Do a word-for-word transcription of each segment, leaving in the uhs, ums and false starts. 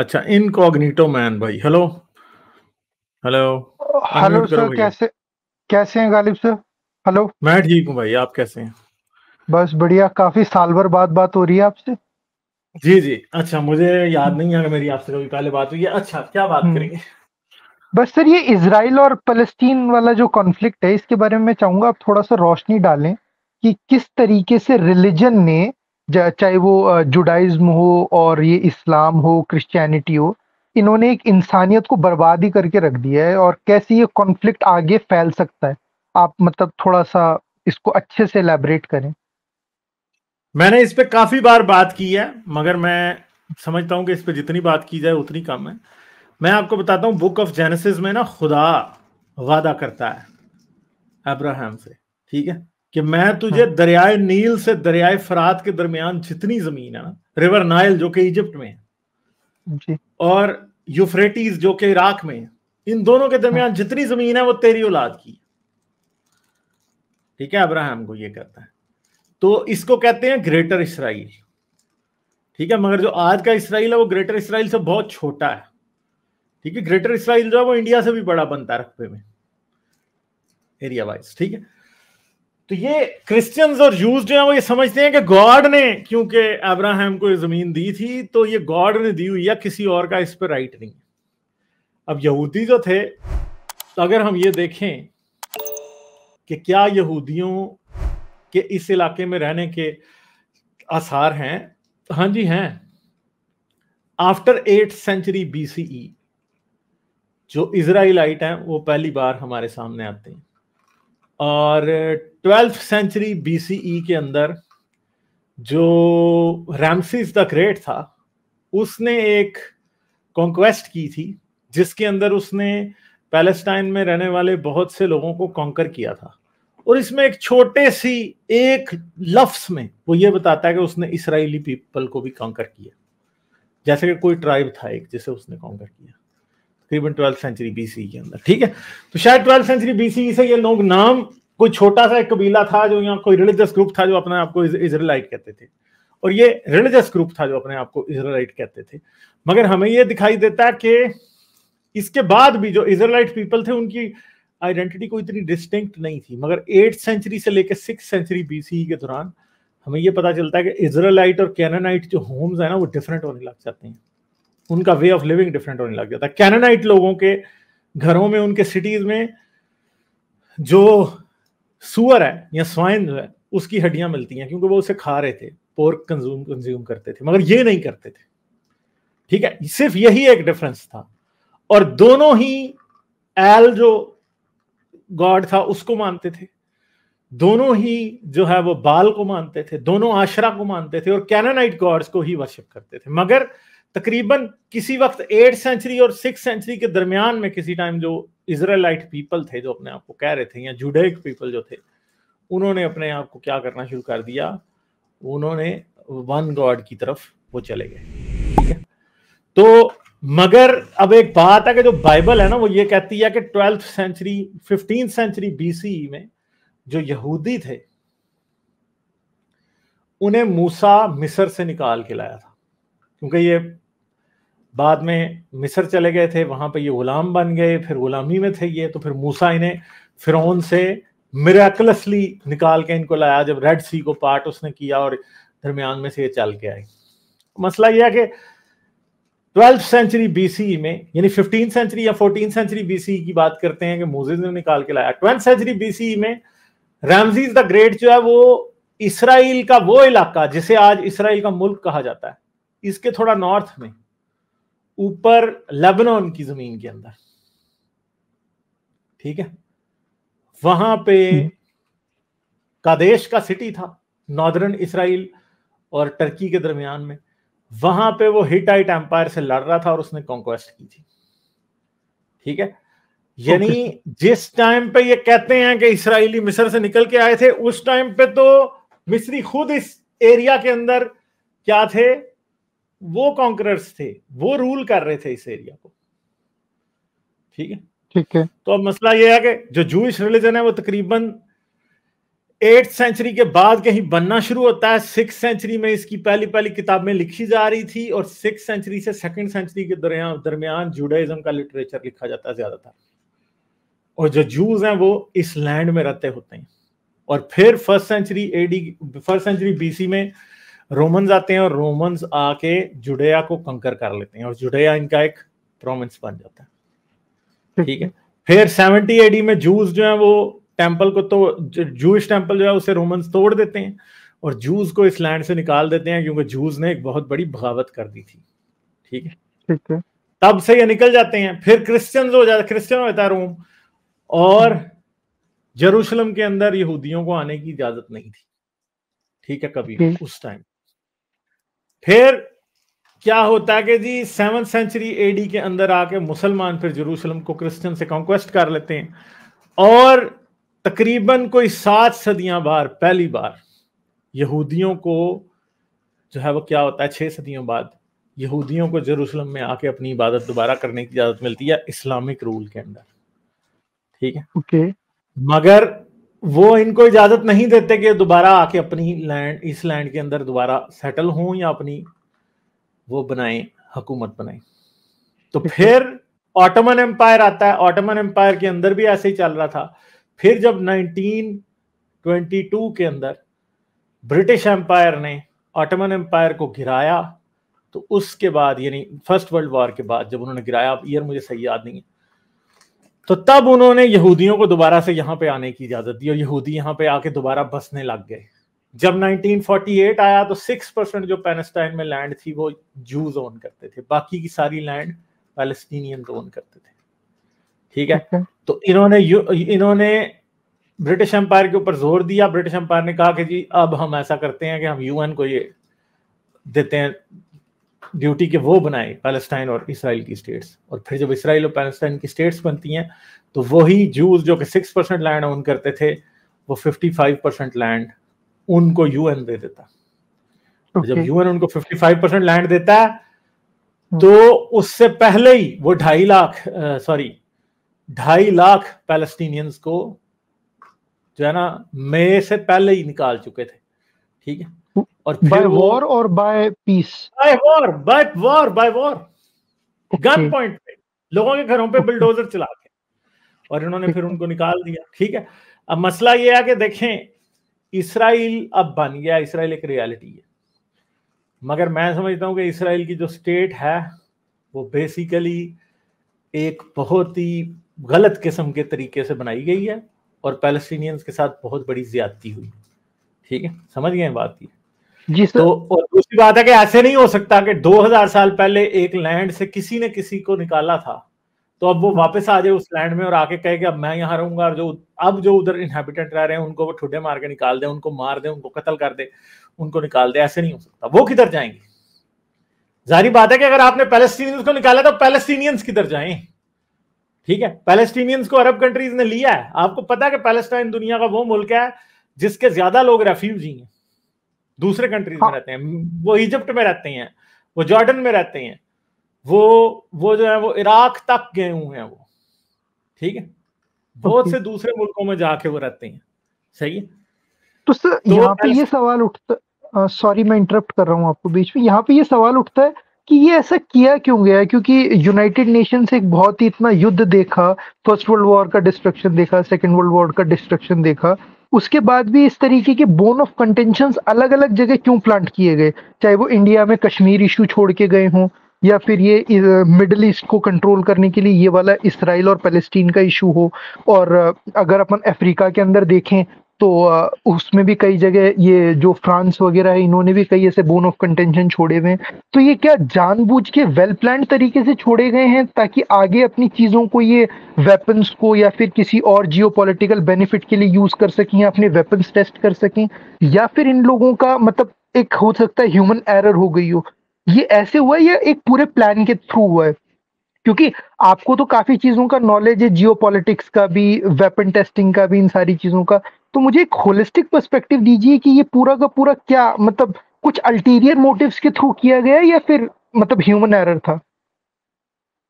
अच्छा incognito man भाई, hello hello hello sir, कैसे कैसे हैं गालिब सर? हेलो, मैं ठीक हूँ भाई, आप कैसे हैं? बस बढ़िया, काफी साल भर बाद बात हो रही है आपसे। जी जी, अच्छा मुझे याद नहीं है मेरी आपसे कभी पहले बात हुई है। अच्छा क्या बात करेंगे? बस सर ये इजराइल और फलस्तीन वाला जो कॉन्फ्लिक्ट है इसके बारे में मैं चाहूंगा आप थोड़ा सा रोशनी डालें कि किस तरीके से रिलीजन ने, चाहे वो जुडाइज्म हो और ये इस्लाम हो, क्रिश्चियनिटी हो, इन्होंने एक इंसानियत को बर्बाद ही करके रख दिया है और कैसे ये कॉन्फ्लिक्ट आगे फैल सकता है। आप मतलब थोड़ा सा इसको अच्छे से एलैबोरेट करें। मैंने इस पे काफी बार बात की है मगर मैं समझता हूँ कि इस पे जितनी बात की जाए उतनी कम है। मैं आपको बताता हूँ, बुक ऑफ जेनेसिस में ना खुदा वादा करता है अब्राहम से, ठीक है, कि मैं तुझे हाँ। दरियाए नील से दरियाए फरात के दरमियान जितनी जमीन है ना, रिवर नाइल जो कि इजिप्ट में है जी, और यूफ्रेटीज जो कि इराक में है, इन दोनों के दरमियान हाँ। जितनी जमीन है वो तेरी औलाद की, ठीक है, अब्राहम को ये कहता है। तो इसको कहते हैं ग्रेटर इसराइल, ठीक है, मगर जो आज का इसराइल है वो ग्रेटर इसराइल से बहुत छोटा है, ठीक है। ग्रेटर इसराइल जो है वो इंडिया से भी बड़ा बनता है रकबे में, एरिया वाइज, ठीक है। तो ये क्रिश्चियंस और यूज जो है वो ये समझते हैं कि गॉड ने, क्योंकि अब्राहम को ये जमीन दी थी तो ये गॉड ने दी हुई है, किसी और का इस पर राइट नहीं है। अब यहूदी जो थे, तो अगर हम ये देखें कि क्या यहूदियों के इस इलाके में रहने के आसार हैं, हाँ जी हैं। आफ्टर एट सेंचुरी बीसीई जो इजराइलाइट हैं वो पहली बार हमारे सामने आते हैं, और ट्वेल्थ सेंचुरी बीसीई के अंदर जो रामसेस द ग्रेट था उसने एक कॉन्क्वेस्ट की थी जिसके अंदर उसने पैलेस्टाइन में रहने वाले बहुत से लोगों को कॉन्कर किया था, और इसमें एक छोटे सी एक लफ्स में वो ये बताता है कि उसने इसराइली पीपल को भी कॉन्कर किया, जैसे कि कोई ट्राइब था एक जिसे उसने कॉन्कर किया तकरीबन ट्वेल्थ सेंचुरी बीसीई के अंदर, ठीक है। तो शायद ट्वेल्थ सेंचुरी बीसीई से ये लोग नाम, कोई छोटा सा एक कबीला था जो, यहाँ कोई रिलीजियस ग्रुप था जो अपने आप को इजराइलाइट कहते थे, और ये रिलीजियस ग्रुप था जो अपने आप को इजराइलाइट कहते थे। मगर हमें ये दिखाई देता है कि इसके बाद भी जो इजराइलाइट पीपल थे उनकी आइडेंटिटी को इतनी डिस्टिंक्ट नहीं थी, मगर एट्थ सेंचुरी से लेकर सिक्स सेंचुरी बीसीई के दौरान हमें ये पता चलता है कि इजराइलाइट और कैनानाइट जो होम्स है ना वो डिफरेंट होने लग जाते हैं, उनका वे ऑफ लिविंग डिफरेंट होने लग जाता है। कैनानाइट लोगों के घरों में, उनके सिटीज में जो सुअर है या स्वाइन जो है उसकी हड्डियां मिलती हैं, क्योंकि वो उसे खा रहे थे, पोर्क कंज्यूम कंज्यूम करते थे, मगर ये नहीं करते थे, ठीक है। सिर्फ यही एक डिफरेंस था, और दोनों ही एल जो गॉड था उसको मानते थे, दोनों ही जो है वो बाल को मानते थे, दोनों आशरा को मानते थे, और कैनानाइट गॉड्स को ही वर्शिप करते थे। मगर तकरीबन किसी वक्त एट सेंचुरी और सिक्स सेंचुरी के दरमियान में किसी टाइम जो इजराइलाइट पीपल थे जो अपने आप को कह रहे थे, या जुडेक पीपल जो थे, उन्होंने अपने आप को क्या करना शुरू कर दिया, उन्होंने वन गॉड की तरफ वो चले गए, ठीक है। तो मगर अब एक बात है कि जो बाइबल है ना वो ये कहती है कि twelfth century fifteen century BCE में जो यहूदी थे उन्हें मूसा मिस्र से निकाल के लाया था, क्योंकि ये बाद में मिस्र चले गए थे, वहां पे ये गुलाम बन गए, फिर गुलामी में थे ये, तो फिर मूसा इन्हें फिरौन से मिरेकलसली निकाल के इनको लाया, जब रेड सी को पार्ट उसने किया और दरमियान में से ये चल के आए। मसला यह है कि ट्वेल्थ सेंचुरी बीसीई में, यानी फिफ्टीन सेंचुरी या फोर्टीन सेंचुरी बीसीई की बात करते हैं कि मोसेस ने निकाल के लाया, ट्वेल्थ सेंचुरी बीसीई में रामसेस द ग्रेट जो है वो इसराइल का वो इलाका जिसे आज इसराइल का मुल्क कहा जाता है, इसके थोड़ा नॉर्थ में ऊपर लेबनान की जमीन के अंदर, ठीक है, वहां पे कादेश का सिटी था नॉर्दर्न इसराइल और टर्की के दरमियान में, वहां पे वो हिटाइट एम्पायर से लड़ रहा था और उसने कॉन्क्वेस्ट की थी, ठीक है। यानी जिस टाइम पे ये कहते हैं कि इसराइली मिस्र से निकल के आए थे, उस टाइम पे तो मिस्री खुद इस एरिया के अंदर क्या थे, वो कॉन्करर्स थे, वो रूल कर रहे थे इस एरिया को, ठीक है ठीक है। तो अब मसला यह है कि जो जूइश रिलीजन है वो तकरीबन एट्थ सेंचुरी के बाद कहीं बनना शुरू होता है। सिक्स सेंचुरी में इसकी पहली पहली किताबें लिखी जा रही थी और सिक्स सेंचुरी से सेकंड सेंचुरी के दरमियान दरमियान जुडाइज्म का लिटरेचर लिखा जाता है ज्यादातर, और जो जूज हैं वो इस लैंड में रहते होते हैं। और फिर first century AD first century BC में रोमन्स आते हैं और रोमन्स आके जुडेया को कंकर कर लेते हैं और जुडेया इनका एक प्रोविंस बन जाता है, ठीक है। फिर सेवेंटी एडी में जूस जो है वो टेंपल को तो जूइश टेंपल जो है उसे रोमन्स तोड़ देते हैं और जूस को इस लैंड से निकाल देते हैं क्योंकि जूस ने एक बहुत बड़ी बगावत कर दी थी, ठीक है ठीक है। तब से ये निकल जाते हैं। फिर क्रिश्चियंस हो जाते क्रिश्चियन होता है रोम, और यरूशलेम के अंदर यहूदियों को आने की इजाजत नहीं थी, ठीक है, कभी उस टाइम। फिर क्या होता है कि जी सेवन सेंचुरी एडी के अंदर आके मुसलमान फिर यरूशलेम को क्रिश्चियन से कॉन्क्वेस्ट कर लेते हैं और तकरीबन कोई सात सदियां बार पहली बार यहूदियों को जो है वो क्या होता है, छह सदियों बाद यहूदियों को यरूशलेम में आके अपनी इबादत दोबारा करने की इजाजत मिलती है इस्लामिक रूल के अंदर, ठीक है okay. मगर वो इनको इजाजत नहीं देते कि दोबारा आके अपनी लैंड इस लैंड के अंदर दोबारा सेटल हों या अपनी वो बनाएं हुकूमत बनाएं। तो फिर ऑटोमन एम्पायर आता है, ऑटोमन एम्पायर के अंदर भी ऐसे ही चल रहा था। फिर जब नाइनटीन ट्वेंटी टू के अंदर ब्रिटिश एम्पायर ने ऑटोमन एम्पायर को गिराया तो उसके बाद यानी फर्स्ट वर्ल्ड वॉर के बाद जब उन्होंने गिराया, अब ईयर मुझे सही याद नहीं है, तो तब उन्होंने यहूदियों को दोबारा से यहाँ पे आने की इजाजत दी और यहूदी यहाँ पे आके दोबारा बसने लग गए। जब नाइनटीन फोर्टी एट आया तो सिक्स परसेंट जो पैलेस्टाइन में लैंड थी वो जूज ओन करते थे, बाकी की सारी लैंड पैलेस्टीनियन ओन करते थे, ठीक है। तो इन्होंने इन्होंने ब्रिटिश एम्पायर के ऊपर जोर दिया। ब्रिटिश एम्पायर ने कहा कि जी अब हम ऐसा करते हैं कि हम यूएन को ये देते हैं ड्यूटी के वो बनाए पैलेस्टाइन और इसराइल की स्टेट्स, और फिर जब इसराइल और पैलेस्टाइन की स्टेट्स बनती हैं तो वही जूज जो कि सिक्स परसेंट लैंड ओन करते थे वो फिफ्टी फाइव परसेंट लैंड उनको यूएन दे देता। okay. जब यूएन उनको फिफ्टी फाइव परसेंट लैंड देता है तो उससे पहले ही वो ढाई लाख सॉरी ढाई लाख पैलेस्टीनियंस को जो है ना मई से पहले ही निकाल चुके थे, ठीक है। और by war और by peace, by war, by war, by war, gun point पे लोगों के घरों पे बुलडोजर चला के और इन्होंने फिर उनको निकाल दिया, ठीक है। अब मसला ये है कि देखें इसराइल अब बन गया, इसराइल एक रियलिटी है, मगर मैं समझता हूँ कि इसराइल की जो स्टेट है वो बेसिकली एक बहुत ही गलत किस्म के तरीके से बनाई गई है और पैलेस्टीनियंस के साथ बहुत बड़ी ज्यादती हुई, ठीक है, समझ गए बात ये जी सर। तो और दूसरी बात है कि ऐसे नहीं हो सकता कि दो हज़ार साल पहले एक लैंड से किसी ने किसी को निकाला था तो अब वो वापस आ जाए उस लैंड में और आके कहे कि अब मैं यहाँ रहूंगा और जो अब जो उधर इनहेबिटेंट रह रहे हैं उनको वो ठुड्डे मार के निकाल दे, उनको मार दे, उनको कत्ल कर दे, उनको निकाल दे, ऐसे नहीं हो सकता। वो किधर जाएंगे? जाहिर बात है कि अगर आपने पैलेस्टीनियंस को निकाला तो पैलेस्टीनियंस किधर जाए, ठीक है। पैलेस्टीनियंस को अरब कंट्रीज ने लिया है। आपको पता है कि पैलेस्टाइन दुनिया का वो मुल्क है जिसके ज्यादा लोग रेफ्यूजी हैं, दूसरे कंट्रीज में रहते हैं, वो इजिप्ट में रहते हैं, वो जॉर्डन में रहते हैं, वो वो जो है वो इराक तक गए हुए हैं वो, ठीक है, बहुत से दूसरे मुल्कों में जाके वो रहते हैं, सही है। तो सर तो यहाँ पे ये सवाल उठता, सॉरी मैं इंटरप्ट कर रहा हूँ आपको बीच में, यहाँ पे ये सवाल उठता है कि ये ऐसा किया क्यों गया है? क्योंकि यूनाइटेड नेशंस एक बहुत ही इतना युद्ध देखा, फर्स्ट वर्ल्ड वॉर का डिस्ट्रक्शन देखा, सेकेंड वर्ल्ड वॉर का डिस्ट्रक्शन देखा, उसके बाद भी इस तरीके के बोन ऑफ कंटेंशंस अलग अलग जगह क्यों प्लांट किए गए, चाहे वो इंडिया में कश्मीर इशू छोड़ के गए हों या फिर ये मिडिल ईस्ट को कंट्रोल करने के लिए ये वाला इसराइल और पैलेस्टीन का इशू हो। और अगर अपन अफ्रीका के अंदर देखें तो उसमें भी कई जगह ये जो फ्रांस वगैरह है इन्होंने भी कई ऐसे बोन ऑफ कंटेंशन छोड़े हुए हैं। तो ये क्या जानबूझ के वेल प्लान तरीके से छोड़े गए हैं ताकि आगे अपनी चीज़ों को ये वेपन्स को या फिर किसी और जियोपॉलिटिकल बेनिफिट के लिए यूज़ कर सकें, अपने वेपन्स टेस्ट कर सकें, या फिर इन लोगों का मतलब एक हो सकता है ह्यूमन एरर हो गई हो, ये ऐसे हुआ है या एक पूरे प्लान के थ्रू हुआ है? क्योंकि आपको तो काफ़ी चीज़ों का नॉलेज है, जियोपॉलिटिक्स का भी, वेपन टेस्टिंग का भी, इन सारी चीज़ों का, तो मुझे एक होलिस्टिक पर्सपेक्टिव दीजिए कि ये पूरा का पूरा क्या मतलब कुछ अल्टीरियर मोटिव्स के थ्रू किया गया या फिर मतलब ह्यूमन एरर था।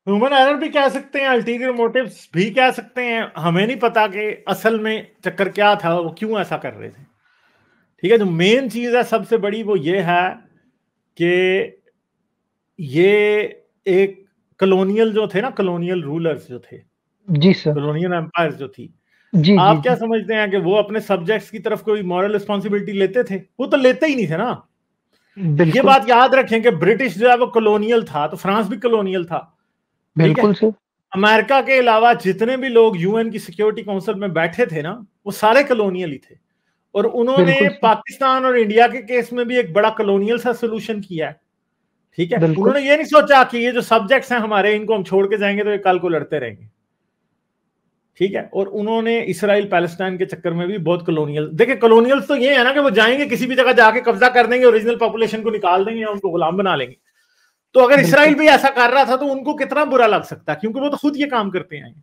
ह्यूमन एरर भी कह सकते हैं, अल्टीरियर मोटिव्स भी कह सकते हैं। हमें नहीं पता कि असल में चक्कर क्या था, वो क्यों ऐसा कर रहे थे। ठीक है, जो मेन चीज़ है सबसे बड़ी वो ये है कि ये एक कॉलोनियल जो थे ना, कॉलोनियल रूलर्स जो थे जी सर, कॉलोनियल एम्पायर्स जो थी जी, आप जी, क्या जी. समझते हैं कि वो अपने सब्जेक्ट्स की तरफ कोई मॉरल रिस्पॉन्सिबिलिटी लेते थे? वो तो लेते ही नहीं थे ना। ये बात याद रखें कि ब्रिटिश जो है वो कॉलोनियल था, तो फ्रांस भी कॉलोनियल था। बिल्कुल सर, अमेरिका के अलावा जितने भी लोग यूएन की सिक्योरिटी काउंसिल में बैठे थे ना, वो सारे कॉलोनियल ही थे। और उन्होंने पाकिस्तान और इंडिया के केस में भी एक बड़ा कॉलोनियल सा सोल्यूशन किया है। ठीक है, उन्होंने ये नहीं सोचा कि ये जो सब्जेक्ट्स हैं हमारे, इनको हम छोड़ के जाएंगे तो ये कल को लड़ते रहेंगे। ठीक है, और उन्होंने इसराइल पैलेस्टाइन के चक्कर में भी बहुत कॉलोनियल, देखिए कॉलोनियल्स तो ये है ना कि वो जाएंगे किसी भी जगह जाके कब्जा कर देंगे, ओरिजिनल पॉपुलेशन को निकाल देंगे या उनको गुलाम बना लेंगे। तो अगर इसराइल भी ऐसा कर रहा था तो उनको कितना बुरा लग सकता, क्योंकि वो तो खुद ये काम करते हैं।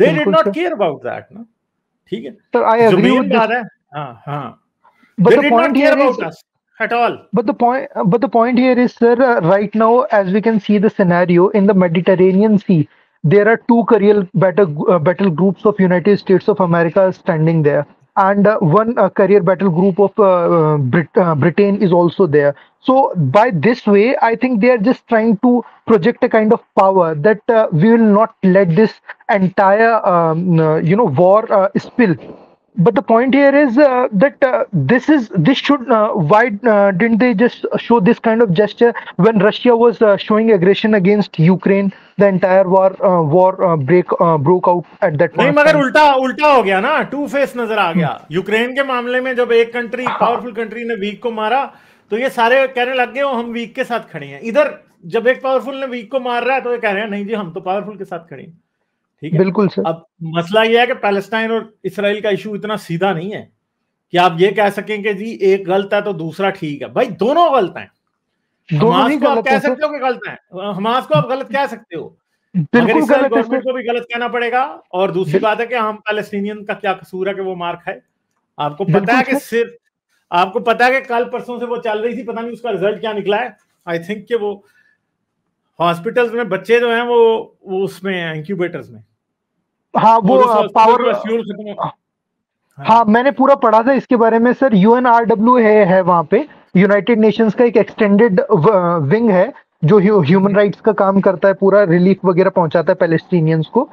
They did not care about that, ना? ठीक है? So I agree with that. हाँ, हाँ. But the point here is at all. But the point, but the point here is, sir, right now, as we can see the scenario in the Mediterranean Sea, there are two career battle uh, battle groups of United States of America standing there. And uh, one uh, career battle group of uh, Brit uh, Britain is also there. So by this way, I think they are just trying to project a kind of power that uh, we will not let this entire, um, uh, you know, war uh, spill. But the point here is uh, that uh, this is this should uh, why uh, didn't they just show this kind of gesture when Russia was uh, showing aggression against Ukraine? The entire war uh, war uh, break uh, broke out at that point. नहीं, मगर उल्टा उल्टा हो गया ना, to face नजर आ गया। Ukraine के मामले में जब एक कंट्री, पावरफुल कंट्री ने वीक को मारा तो ये सारे कहने लग गए हम वीक के साथ खड़े हैं। इधर जब एक पावरफुल ने वीक को मार रहा है तो ये कह रहे हैं नहीं जी हम तो पावरफुल के साथ खड़े हैं। ठीक है, बिल्कुल सर। अब मसला यह है कि पैलेस्टाइन और इसराइल का इशू इतना सीधा नहीं है कि आप ये कह सकें कि जी एक गलत है तो दूसरा ठीक है। भाई दोनों गलत हैं, दोनों ही गलत कह सकते हो कि गलत हैं। हमास को आप गलत कह सकते हो, बिल्कुल गलत, गवर्नमेंट को भी गलत कहना पड़ेगा। और दूसरी बात है कि हम पैलेस्टीनियन का क्या कसूर है कि वो मार खाए? आपको पता है कि सिर्फ आपको पता है कि कल परसों से वो चल रही थी, पता नहीं उसका रिजल्ट क्या निकला है। आई थिंक कि वो हॉस्पिटल्स में बच्चे जो हैं वो वो उसमें इंक्यूबेटर्स में, हाँ वो पावर, हाँ मैंने पूरा पढ़ा था इसके बारे में सर। यूएनआरडब्ल्यू है है वहाँ पे, यूनाइटेड नेशंस का एक एक्सटेंडेड विंग है जो ह्यूमन राइट्स का काम करता है, पूरा रिलीफ वगैरह पहुंचाता है पैलेस्टीनियंस को।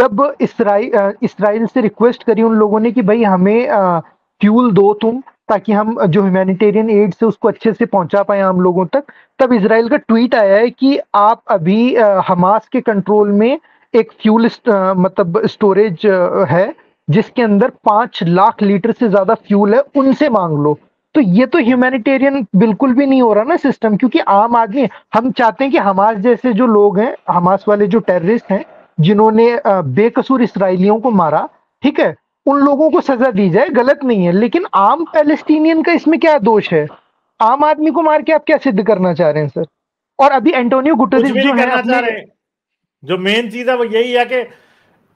जब इसराइल इसराइल से रिक्वेस्ट करी उन लोगों ने कि भाई हमें फ्यूल दो तुम, ताकि हम जो ह्यूमैनिटेरियन एड से उसको अच्छे से पहुंचा पाए हम लोगों तक, तब इसराइल का ट्वीट आया है कि आप अभी हमास के कंट्रोल में एक फ्यूल मतलब स्टोरेज है जिसके अंदर पांच लाख लीटर से ज्यादा फ्यूल है, उनसे मांग लो। तो ये तो ह्यूमैनिटेरियन बिल्कुल भी नहीं हो रहा ना सिस्टम, क्योंकि आम आदमी, हम चाहते हैं कि हमास जैसे जो लोग हैं, हमास वाले जो टेररिस्ट हैं जिन्होंने बेकसूर इसराइलियों को मारा, ठीक है, उन लोगों को सजा दी जाए, गलत नहीं है। लेकिन आम पैलेस्टीनियन का इसमें क्या दोष है? आम आदमी को मार के आप क्या सिद्ध करना चाह रहे हैं सर? और अभी एंटोनियो गुटेरेस जो है, जो मेन चीज है वो यही है कि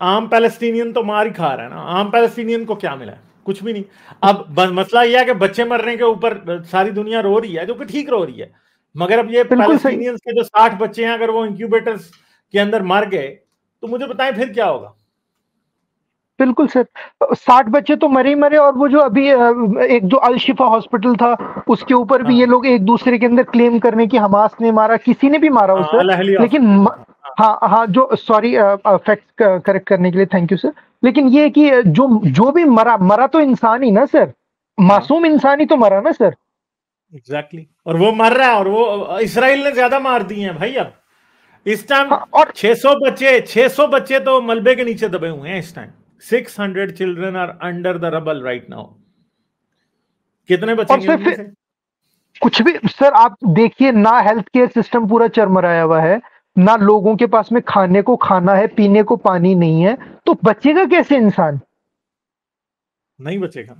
आम पैलेस्टीनियन तो मार ही खा रहा है ना। आम पैलेस्टीनियन को क्या मिला है? कुछ भी नहीं। अब मसला यह है कि बच्चे मरने के ऊपर सारी दुनिया रो रही है, जो कि ठीक रो रही है, मगर अब ये पैलेस्टीनियंस के जो साठ बच्चे हैं अगर वो इंक्यूबेटर्स के अंदर मर गए तो मुझे बताएं फिर क्या होगा? बिल्कुल सर, साठ बच्चे तो मरे ही मरे। और वो जो अभी एक जो अल शिफा हॉस्पिटल था उसके ऊपर भी ये लोग एक दूसरे के अंदर क्लेम करने की हमास ने मारा, किसी ने भी मारा उसे, लेकिन हाँ हाँ जो सॉरी फैक्ट करेक्ट करने के लिए थैंक यू सर। लेकिन ये कि जो जो भी मरा मरा तो इंसान ही ना सर, मासूम इंसान ही तो मरा ना सर। Exactly exactly. और वो मर रहा है, और वो इसराइल ने ज्यादा मार दिए हैं भाई। अब इस टाइम हाँ, और छह सौ बच्चे छह सौ बच्चे तो मलबे के नीचे दबे हुए हैं इस time. Six hundred children are under the rubble right now. कितने बच्चे कुछ भी सर, आप देखिए ना, हेल्थ केयर सिस्टम पूरा चरमराया हुआ है ना, लोगों के पास में खाने को खाना है, पीने को पानी नहीं है, तो बचेगा कैसे इंसान? नहीं बचेगा,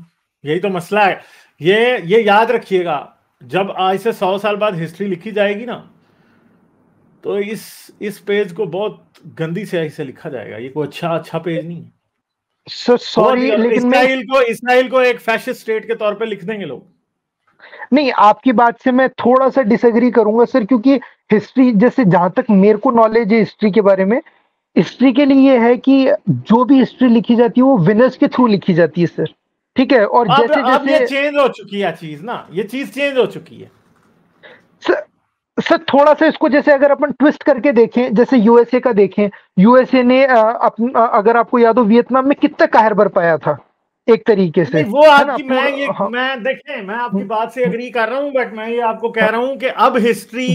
यही तो मसला है। ये ये याद रखिएगा, जब आज से सौ साल बाद हिस्ट्री लिखी जाएगी ना, तो इस इस पेज को बहुत गंदी स्याही से लिखा जाएगा। ये कोई अच्छा अच्छा पेज नहीं है सर, सॉरी। लेकिन इसराइल को इसराइल को एक फैशिस्ट स्टेट के तौर पे लिख देंगे लोग। नहीं, आपकी बात से मैं थोड़ा सा डिसएग्री करूंगा सर, क्योंकि हिस्ट्री जैसे जहाँ तक मेरे को नॉलेज है हिस्ट्री के बारे में, हिस्ट्री के लिए है कि जो भी हिस्ट्री लिखी जाती है वो विनर्स के थ्रू लिखी जाती है सर, ठीक है। और अब, जैसे अब जैसे चेंज हो चुकी है चीज ना, ये चीज चेंज हो चुकी है सर। सर थोड़ा सा इसको जैसे अगर अपन ट्विस्ट करके देखें, जैसे यूएसए का देखें, यूएसए ने आ, अपन, आ, अगर आपको याद हो वियतनाम में कितना कहर बरपाया था एक तरीके से, वो आपकी मैं ये हाँ। मैं देखें मैं आपकी बात से एग्री कर रहा हूँ, बट मैं ये आपको कह रहा हूँ कि अब हिस्ट्री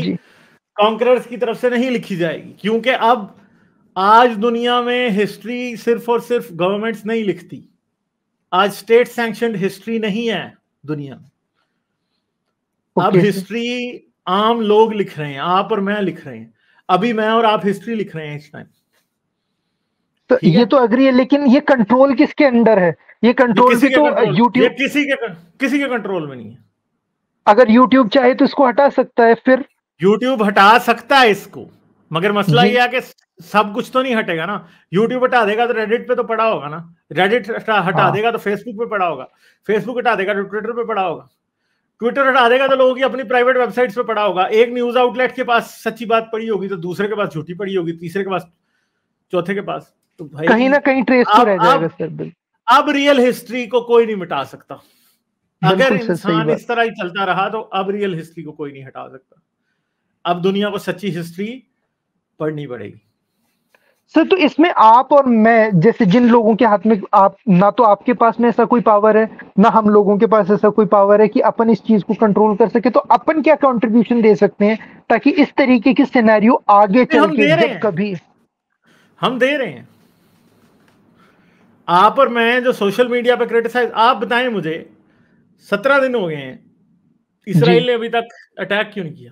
कॉन्करर्स की तरफ से नहीं लिखी जाएगी, क्योंकि अब आज दुनिया में हिस्ट्री सिर्फ और सिर्फ गवर्नमेंट्स नहीं लिखती, आज स्टेट सैंक्शनड हिस्ट्री नहीं है दुनिया में, अब हिस्ट्री आम लोग लिख रहे हैं, आप और मैं लिख रहे हैं, अभी मैं और आप हिस्ट्री लिख रहे हैं इस टाइम। तो ये तो अग्री है, लेकिन ये कंट्रोल किसके अंडर है? ये कंट्रोल ये किसी भी तो यूट्यूब किसी के किसी के कंट्रोल में नहीं है। अगर यूट्यूब चाहे तो इसको हटा सकता है, फिर यूट्यूब हटा सकता है इसको, मगर मसला ये है कि सब कुछ तो नहीं हटेगा ना। यूट्यूब हटा देगा तो रेडिट पे तो पड़ा होगा ना, रेडिट हटा देगा तो फेसबुक पे पड़ा होगा, फेसबुक हटा देगा तो ट्विटर पे पड़ा होगा, ट्विटर हटा देगा तो लोगों की अपनी प्राइवेट वेबसाइट्स पे पड़ा होगा। एक न्यूज आउटलेट के पास सच्ची बात पड़ी होगी तो दूसरे के पास झूठी पड़ी होगी, तीसरे के पास, चौथे के पास, तो भाई कहीं ना कहीं ट्रेस तो रह जाएगा सर। अब रियल हिस्ट्री को कोई नहीं मिटा सकता, अगर इंसान इस तरह ही चलता रहा तो अब रियल हिस्ट्री को कोई नहीं हटा सकता, अब दुनिया को सच्ची हिस्ट्री पढ़नी पड़ेगी सर। तो इसमें आप और मैं जैसे जिन लोगों के हाथ में, आप ना तो आपके पास में ऐसा कोई पावर है ना हम लोगों के पास ऐसा कोई पावर है कि अपन इस चीज को कंट्रोल कर सके, तो अपन क्या कंट्रीब्यूशन दे सकते हैं ताकि इस तरीके की सिनेरियो आगे चल के जब कभी हम दे रहे हैं। आप और मैं जो सोशल मीडिया पे क्रिटिसाइज, आप बताएं मुझे सत्रह दिन हो गए हैं, इसराइल ने अभी तक अटैक क्यों नहीं किया?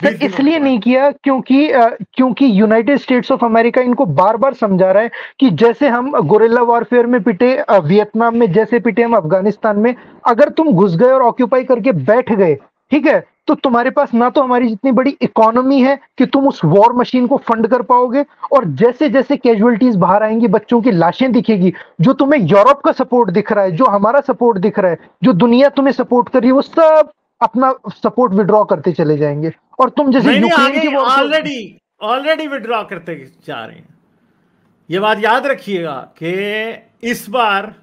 सर इसलिए नहीं किया क्योंकि क्योंकि यूनाइटेड स्टेट्स ऑफ अमेरिका इनको बार बार समझा रहा है कि जैसे हम गोरिल्ला वॉरफेयर में पिटे वियतनाम में, जैसे पिटे हम अफगानिस्तान में, अगर तुम घुस गए और ऑक्यूपाई करके बैठ गए, ठीक है, तो तुम्हारे पास ना तो हमारी जितनी बड़ी इकोनॉमी है कि तुम उस वॉर मशीन को फंड कर पाओगे, और जैसे जैसे कैजुअलिटीज बाहर आएंगी, बच्चों की लाशें दिखेगी, जो तुम्हें यूरोप का सपोर्ट दिख रहा है, जो हमारा सपोर्ट दिख रहा है, जो दुनिया तुम्हें सपोर्ट कर रही है, वो सब अपना सपोर्ट विड्रॉ करते चले जाएंगे। और तुम जैसे यूक्रेन की वॉर ऑलरेडी ऑलरेडी विड्रॉ करते जा रहे हैं। ये बात याद रखिएगा कि इस बार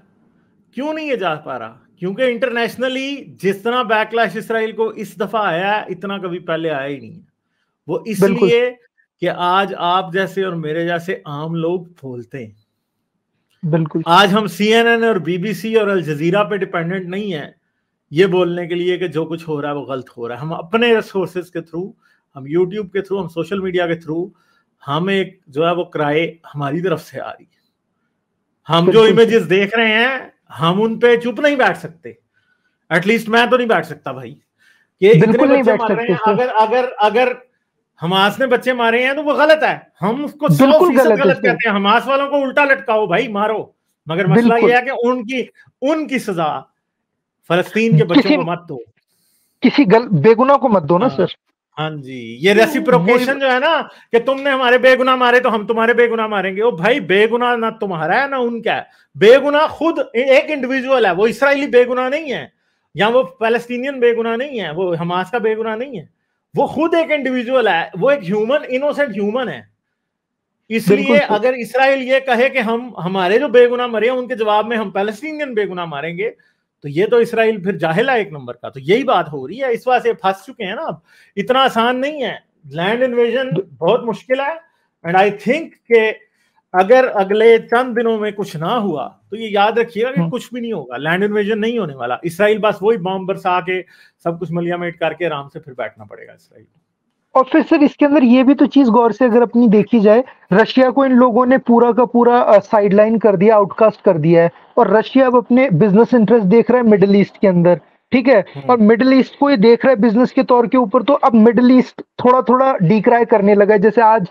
क्यों नहीं ये जा पा रहा, क्योंकि इंटरनेशनली जिस तरह बैकलैश इसराइल को इस दफा आया इतना कभी पहले आया ही नहीं है। वो इसलिए कि आज आप जैसे और मेरे जैसे आम लोग बोलते हैं, बिल्कुल आज हम सीएनएन और बीबीसी और अल जजीरा पे डिपेंडेंट नहीं है ये बोलने के लिए कि जो कुछ हो रहा है वो गलत हो रहा है। हम अपने रिसोर्सेज के थ्रू, हम यूट्यूब के थ्रू, हम सोशल मीडिया के थ्रू, हम एक जो है वो किराए हमारी तरफ से आ रही है। हम जो इमेजेस देख रहे हैं हम उन पे चुप नहीं बैठ सकते, एटलीस्ट मैं तो नहीं बैठ सकता भाई। ये बिल्कुल नहीं बैठ सकते। अगर अगर अगर हमास ने बच्चे मारे हैं तो वो गलत है, हम उसको बिल्कुल गलत कहते हैं। हमास वालों को उल्टा लटकाओ भाई, मारो, मगर मसला ये है कि उनकी उनकी सजा फलस्तीन के बच्चों को मत दो, किसी बेगुनाह को मत दो ना सर। हाँ जी, ये रेसिप्रोकेशन जो है ना कि तुमने हमारे बेगुनाह मारे तो हम तुम्हारे बेगुनाह मारेंगे, ओ भाई बेगुनाह ना तुम्हारा है ना उनका है, बेगुनाह खुद एक इंडिविजुअल है। वो इसराइली बेगुनाह नहीं है या वो पैलेस्टीनियन बेगुनाह नहीं है, वो हमास का बेगुनाह नहीं है, वो खुद एक इंडिविजुअल है, वो एक ह्यूमन इनोसेंट ह्यूमन है। इसलिए अगर इसराइल ये कहे कि हम हमारे जो बेगुनाह मरे उनके जवाब में हम पैलेस्टीनियन बेगुनाह मारेंगे, तो ये तो इसराइल फिर जाहिल है एक नंबर का। तो यही बात हो रही है, इस वजह से फंस चुके हैं ना। अब इतना आसान नहीं है, लैंड इन्वेजन बहुत मुश्किल है। एंड आई थिंक के अगर अगले चंद दिनों में कुछ ना हुआ तो ये याद रखिएगा कि कुछ भी नहीं होगा, लैंड इन्वेजन नहीं होने वाला। इसराइल बस वही बॉम्ब बरसा के सब कुछ मलियामेट करके आराम से फिर बैठना पड़ेगा इसराइल को। और फिर सर इसके अंदर ये भी तो चीज गौर से अगर अपनी देखी जाए, रशिया को इन लोगों ने पूरा का पूरा साइडलाइन कर दिया, आउटकास्ट कर दिया है, और रशिया अब अपने बिजनेस इंटरेस्ट देख रहा है मिडिल ईस्ट के अंदर, ठीक है, और मिडिल ईस्ट को ये देख रहा है बिजनेस के तौर के ऊपर। तो अब मिडिल ईस्ट थोड़ा थोड़ा डिक्राई करने लगा है। जैसे आज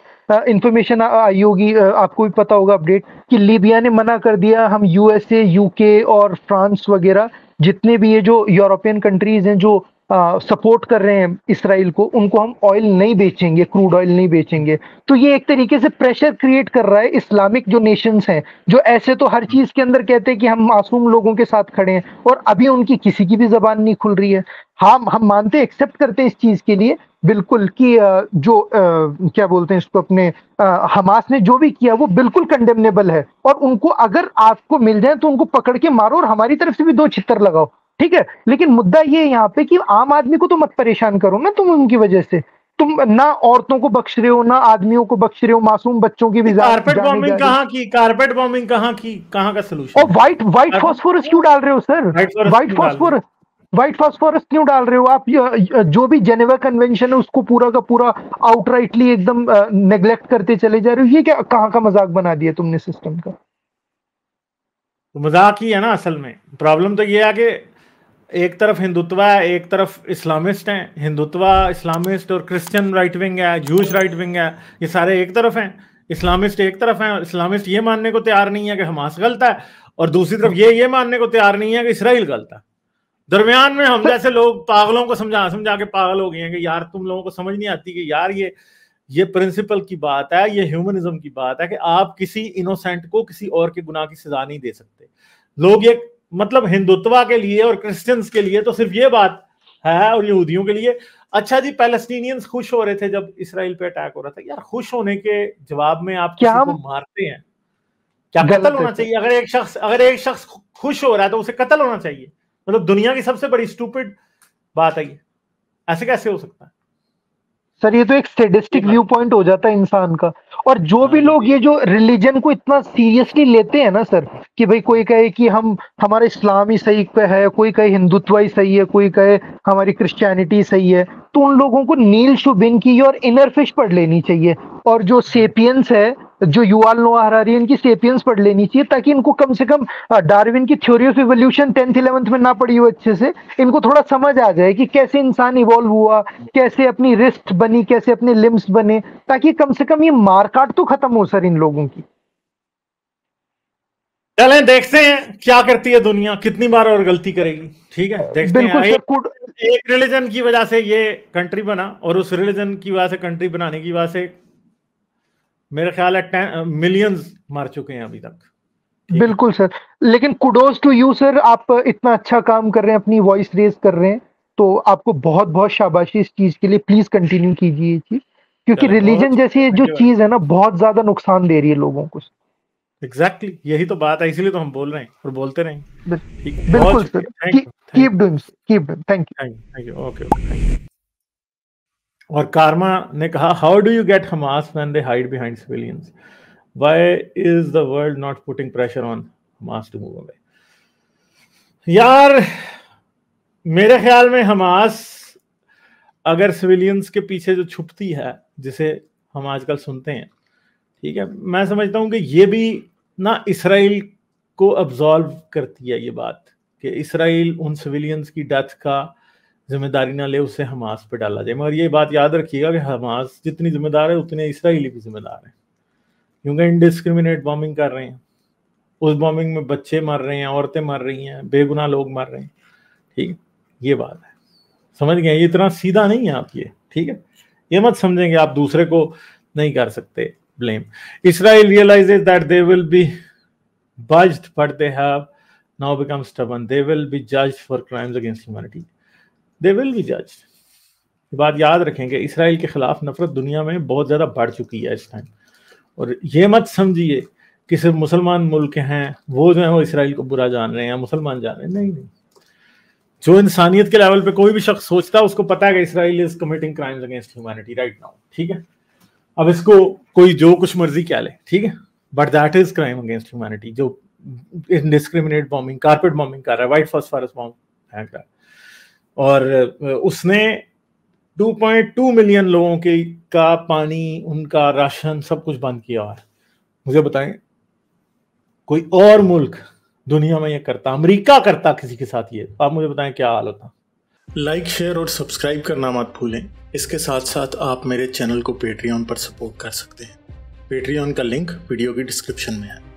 इंफॉर्मेशन आई होगी, आपको भी पता होगा अपडेट, कि लीबिया ने मना कर दिया, हम यूएसए, यूके और फ्रांस वगैरह जितने भी ये जो यूरोपियन कंट्रीज हैं जो सपोर्ट कर रहे हैं इसराइल को, उनको हम ऑयल नहीं बेचेंगे, क्रूड ऑयल नहीं बेचेंगे। तो ये एक तरीके से प्रेशर क्रिएट कर रहा है इस्लामिक जो नेशंस हैं, जो ऐसे तो हर चीज़ के अंदर कहते हैं कि हम मासूम लोगों के साथ खड़े हैं, और अभी उनकी किसी की भी जबान नहीं खुल रही है। हम हम मानते, एक्सेप्ट करते हैं इस चीज़ के लिए बिल्कुल कि जो क्या बोलते हैं इसको अपने हमास ने जो भी किया वो बिल्कुल कंडेमनेबल है, और उनको अगर आपको मिल जाए तो उनको पकड़ के मारो और हमारी तरफ से भी दो छित्तर लगाओ, ठीक है। लेकिन मुद्दा ये यहाँ पे कि आम आदमी को तो मत परेशान करो ना तुम, उनकी वजह से तुम ना औरतों को बख्श रहे हो ना आदमियों को बख्श रहे हो, मासूम बच्चों की भी। कारपेट बॉम्बिंग कहाँ की, कारपेट बॉम्बिंग कहाँ की, कहाँ का सलूशन? और व्हाइट व्हाइट फॉस्फोरस क्यों डाल रहे हो sir? White phosphorus white phosphorus क्यों डाल रहे हो आप? जो भी जेनेवा कन्वेंशन है उसको पूरा का पूरा आउटराइटली एकदम नेग्लेक्ट करते चले जा रहे हो। ये क्या कहाँ का मजाक बना दिया तुमने सिस्टम का? मजाक ही है ना असल में। प्रॉब्लम तो ये है कि एक तरफ हिंदुत्व है, एक तरफ इस्लामिस्ट हैं। हिंदुत्व, इस्लामिस्ट और क्रिश्चियन राइट विंग है, जूश राइट विंग है, ये सारे एक तरफ हैं। इस्लामिस्ट एक तरफ हैं, इस्लामिस्ट ये मानने को तैयार नहीं है कि हमास गलत है, और दूसरी तरफ ये ये मानने को तैयार नहीं है कि इसराइल गलत है। दरमियान में हम जैसे लोग पागलों को समझा समझा के पागल हो गए हैं कि यार तुम लोगों को समझ नहीं आती कि यार ये ये प्रिंसिपल की बात है, ये ह्यूमनिज्म की बात है कि आप किसी इनोसेंट को किसी और के गुनाह की सजा नहीं दे सकते। लोग ये मतलब हिंदुत्व के लिए और क्रिश्चियंस के लिए तो सिर्फ ये बात है, और यहूदियों के लिए अच्छा जी पैलेस्टीनियंस खुश हो रहे थे जब इसराइल पे अटैक हो रहा था। यार खुश होने के जवाब में आप किसी को मारते हैं? क्या कत्ल होना चाहिए? अगर एक शख्स अगर एक शख्स खुश हो रहा है तो उसे कत्ल होना चाहिए? मतलब दुनिया की सबसे बड़ी स्टूपिड बात है ये। ऐसे कैसे हो सकता है सर? ये तो एक सैडिस्टिक व्यू पॉइंट हो जाता है इंसान का। और जो भी लोग ये जो रिलीजन को इतना सीरियसली लेते हैं ना सर, कि भाई कोई कहे कि हम हमारा इस्लाम ही सही पे है, कोई कहे हिंदुत्व ही सही है, कोई कहे हमारी क्रिश्चियनिटी सही है, तो उन लोगों को नील शुबिनकी और इनर फिश पढ़ लेनी चाहिए, और जो सेपियंस है, जो युवाल नोआ हरारी, इनकी सेपियंस पढ़ लेनी चाहिए, ताकि इनको कम से कम डार्विन की theory of evolution tenth eleventh में ना पढ़ी हो अच्छे से, इनको थोड़ा समझ आ जाए कि कैसे इंसान इवॉल्व हुआ, कैसे अपनी रिस्ट बनी, कैसे अपने लिम्स बने, ताकि कम से कम ये मारकाट तो खत्म हो सर इन लोगों की। चलें देखते हैं क्या करती है दुनिया, कितनी बार और गलती करेगी। ठीक है, देखते हैं। एक रिलीजन की वजह से ये कंट्री बना, और उस रिलीजन की वजह से कंट्री बनाने की वजह से मेरे ख्याल है मिलियंस मार चुके हैं अभी तक। बिल्कुल सर, लेकिन कुडोज टू यू सर, आप इतना अच्छा काम कर रहे हैं, अपनी वॉइस रेज कर रहे हैं, तो आपको बहुत बहुत शाबाशी इस चीज के लिए। प्लीज कंटिन्यू कीजिए ये चीज, क्योंकि रिलीजन जैसी जो चीज है ना बहुत ज्यादा नुकसान दे रही है लोगों को। एग्जैक्टली exactly, यही तो बात है, इसीलिए तो हम बोल रहे हैं और बोलते रहेंगे। बिल्कुल sir, keep doing, keep doing. Thank you, thank you, okay okay. और कार्मा ने कहा, how do you get Hamas when they hide behind civilians? Why is the world not putting pressure on Hamas to move away? यार मेरे ख्याल में Hamas अगर civilians के पीछे जो छुपती है, जिसे हम आजकल सुनते हैं, ठीक है, मैं समझता हूँ कि ये भी ना इसराइल को अब्जॉल्व करती है ये बात, कि इसराइल उन सिविलियंस की डेथ का जिम्मेदारी ना ले, उसे हमास पे डाला जाए। मगर ये बात याद रखिएगा कि हमास जितनी जिम्मेदार है उतने इसराइली भी जिम्मेदार है, क्योंकि इनडिस्क्रिमिनेट बॉम्बिंग कर रहे हैं। उस बॉम्बिंग में बच्चे मर रहे हैं, औरतें मर रही हैं, बेगुनाह लोग मर रहे हैं। ठीक, ये बात है, समझ गए? ये इतना सीधा नहीं है आप ये, ठीक है, ये मत समझेंगे आप दूसरे को नहीं कर सकते blame. Israel realizes that they will be judged, but they have now become stubborn. They will be judged for crimes against humanity. They will be judged. ये बात याद रखेंगे, इसराइल के खिलाफ नफरत दुनिया में बहुत ज़्यादा बढ़ चुकी है इस टाइम। और ये मत समझिए कि सिर्फ मुसलमान मुल्क हैं वो जो है वो इसराइल को बुरा जान रहे हैं, मुसलमान जान रहे हैं, नहीं नहीं। जो इंसानियत के लेवल पे कोई भी शख्स सोचता है उसको पता है कि Israel is committing crimes against humanity right now. ठीक है, अब इसको कोई जो कुछ मर्जी क्या ले, ठीक है, but that is crime against humanity. जो इंडिस्क्रिमिनेट बॉम्बिंग, कारपेट बॉम्बिंग कर रहा है, व्हाइट फॉस्फोरस बॉम्ब फेंक रहा है, और उसने दो पॉइंट दो मिलियन लोगों के का पानी, उनका राशन, सब कुछ बंद किया हुआ है। मुझे बताएं कोई और मुल्क दुनिया में ये करता, अमेरिका करता किसी के साथ ये, आप मुझे बताएं क्या हाल होता। लाइक शेयर और सब्सक्राइब करना मत भूलें। इसके साथ साथ आप मेरे चैनल को पेट्रियन पर सपोर्ट कर सकते हैं। पेट्रियन का लिंक वीडियो की डिस्क्रिप्शन में है।